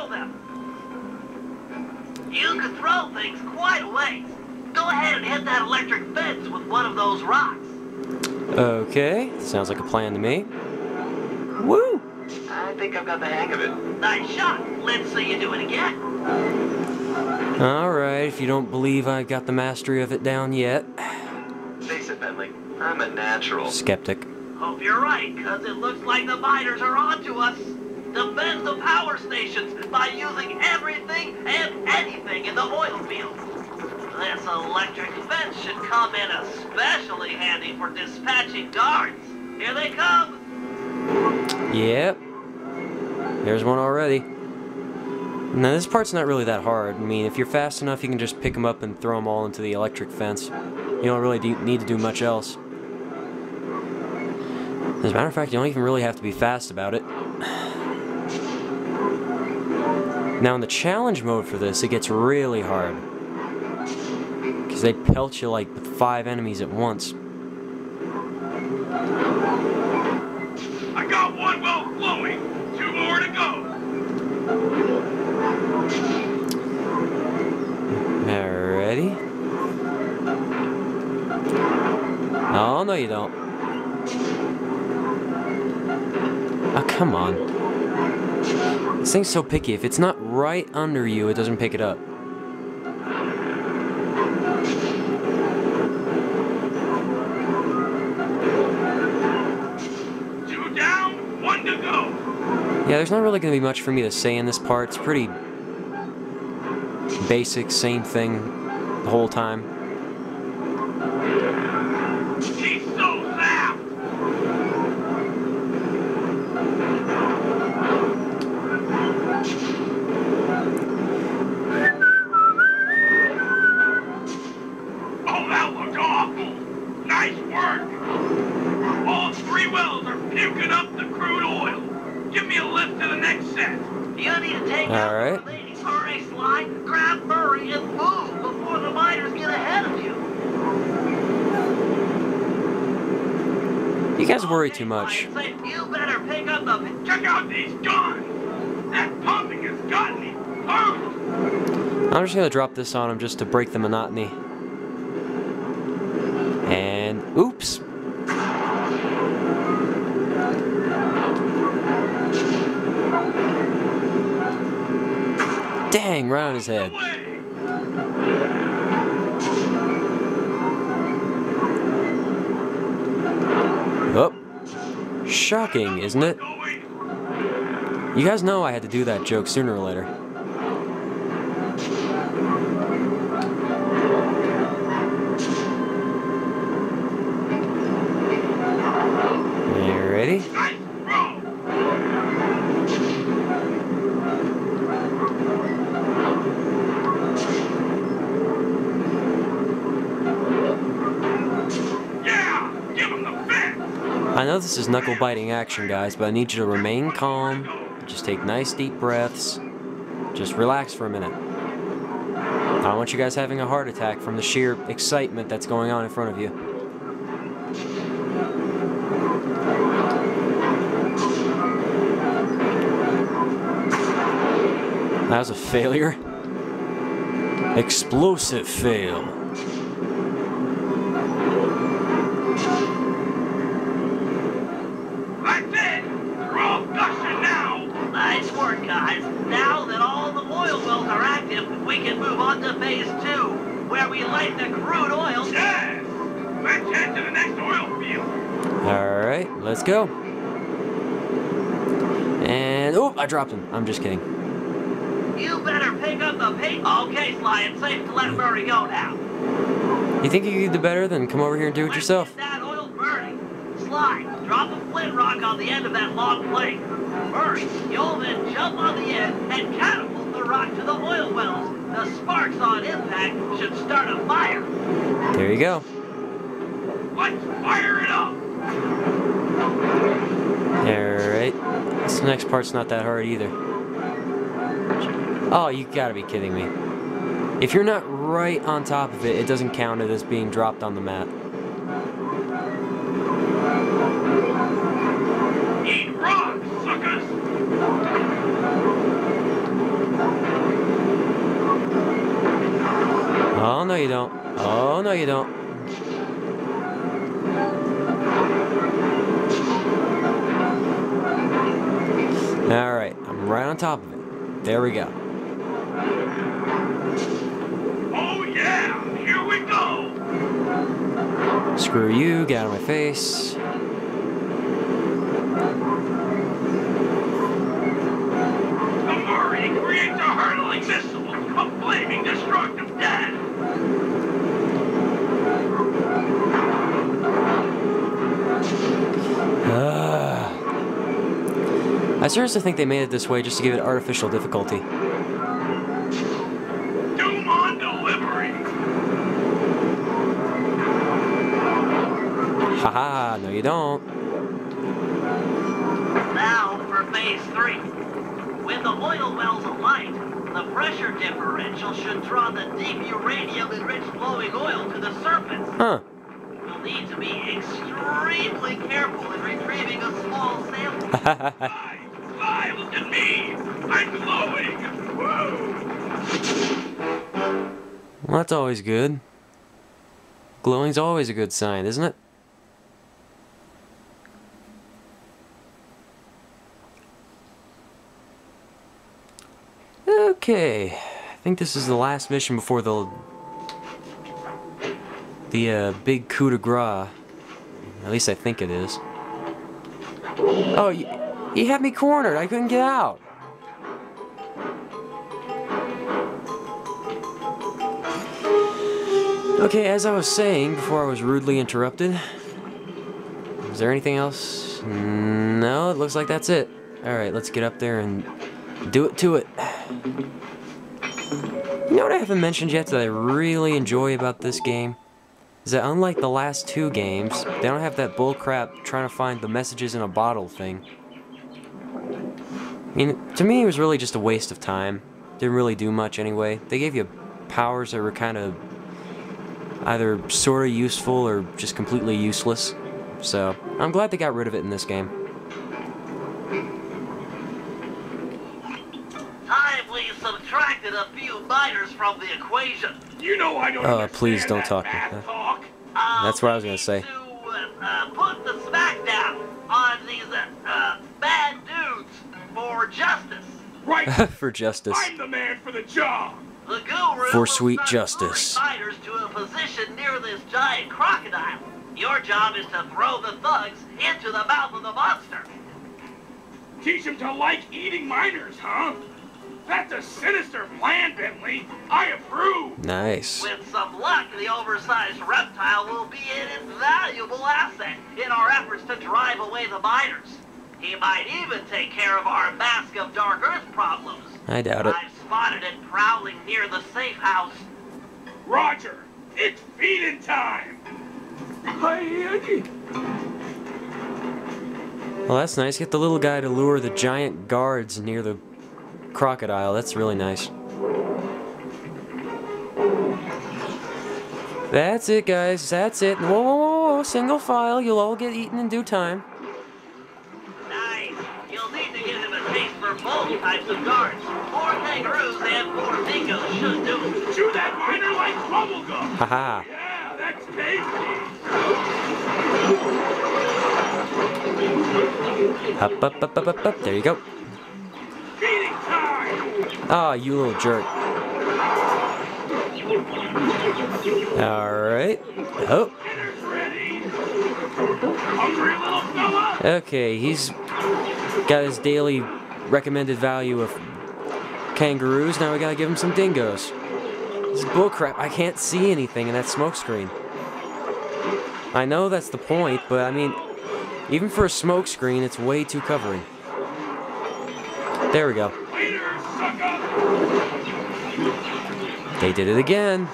throw them. You can throw things quite a ways. Go ahead and hit that electric fence with one of those rocks. Okay, sounds like a plan to me. Woo! I think I've got the hang of it. Nice shot. Let's see you do it again. Alright, if you don't believe I got the mastery of it down yet. Face it, Bentley. I'm a natural. Skeptic. Hope you're right, because it looks like the miners are onto us. Defend the power stations by using everything and anything in the oil fields. This electric fence should come in especially handy for dispatching guards. Here they come! Yep. There's one already. Now this part's not really that hard. I mean, if you're fast enough, you can just pick them up and throw them all into the electric fence. You don't really need to do much else. As a matter of fact, you don't even really have to be fast about it. Now in the challenge mode for this, it gets really hard. Because they pelt you like with 5 enemies at once. I got one well glowing. 2 more to go. Ready? Oh, no you don't. Oh, come on. This thing's so picky. If it's not right under you, it doesn't pick it up. Two down, one to go. Yeah, there's not really going to be much for me to say in this part. It's pretty basic, same thing the whole time. She's so fast. Oh, that looked awful. Nice work. All 3 wells are puking up the crude oil. Give me a lift to the next set. You need to take out. All right. Hurry, Sly. Grab Murray and move. The miners get ahead of you. You guys worry too much. You better pick up the... Check out these guns! That pumping has got me hurt. I'm just gonna drop this on them just to break the monotony. And oops. Dang, round his head. Shocking, isn't it? You guys know I had to do that joke sooner or later. You ready? I know this is knuckle-biting action, guys, but I need you to remain calm, just take nice deep breaths, just relax for a minute. I don't want you guys having a heart attack from the sheer excitement that's going on in front of you. That was a failure. Explosive fail. Let's go. And oh, I dropped him. I'm just kidding. You better pick up the paint. Okay, Sly, it's safe to let Murray go now. You think you could do better than come over here and do it yourself? Get that oil burning. Sly, drop a flint rock on the end of that long plank. Murray, you'll then jump on the end and catapult the rock to the oil wells. The sparks on impact should start a fire. There you go. Let's fire it up. Alright. This next part's not that hard either. Oh, you gotta be kidding me. If you're not right on top of it, it doesn't count it as being dropped on the mat. Eat rocks, suckers! no you don't. Oh, no you don't. Alright, I'm right on top of it. There we go. Oh yeah, here we go! Screw you, get out of my face. I seriously think they made it this way just to give it artificial difficulty. Doom on delivery. Haha, no you don't. Now for phase 3. With the oil wells alight, the pressure differential should draw the deep uranium-enriched glowing oil to the surface. Huh. You'll need to be extremely careful in retrieving a small sample. Look at me! I'm glowing! Whoa! Well, that's always good. Glowing's always a good sign, isn't it? Okay. I think this is the last mission before the big coup de grace. At least I think it is. Oh, he had me cornered. I couldn't get out. Okay, as I was saying before I was rudely interrupted, is there anything else? No, it looks like that's it. Alright, let's get up there and do it to it. You know what I haven't mentioned yet that I really enjoy about this game? Is that unlike the last two games, they don't have that bullcrap trying to find the messages in a bottle thing. I mean, to me it was really just a waste of time. Didn't really do much anyway. They gave you powers that were kind of either sort of useful or just completely useless. So, I'm glad they got rid of it in this game. Timely subtracted a few minors from the equation. You know I don't understand please don't talk me. That's what I was going to say. Put the smack down on these bad dudes. For justice. Right. For justice. I'm the man for the job. The guru for sweet justice. Fighters to a position near this giant crocodile. Your job is to throw the thugs into the mouth of the monster. Teach him to like eating minors, huh? That's a sinister plan, Bentley. I approve. Nice. With some luck, the oversized reptile will be an invaluable asset in our efforts to drive away the miners. He might even take care of our Mask of Dark Earth problems. I doubt it. I've spotted it prowling near the safe house. Roger, it's feeding time. Hi, Andy. Well, that's nice. Get the little guy to lure the giant guards near the crocodile. That's really nice. That's it, guys. That's it. Whoa, whoa, whoa, whoa. Single file. You'll all get eaten in due time. Both types of guards. 4 kangaroos and 4 dingoes should do it. Chew that miner like bubblegum. Haha. Yeah, that's tasty. Up, up, up, up, up, up. There you go. Feeding time. Ah, you little jerk. Alright. Oh. Dinner's ready. Hungry little fella. Okay, he's got his daily recommended value of kangaroos. Now we gotta give him some dingoes. This is bullcrap. I can't see anything in that smoke screen. I know that's the point, but I mean, even for a smoke screen, it's way too covering. There we go. They did it again.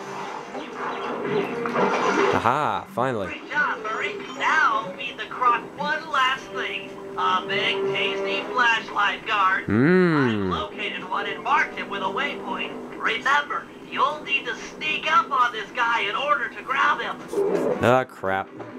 Aha, finally. Great job, Murray. Now feed the croc one last thing. A big, tasty flashlight guard. Mmm. I located one and marked him with a waypoint. Remember, you'll need to sneak up on this guy in order to grab him. Ah, crap.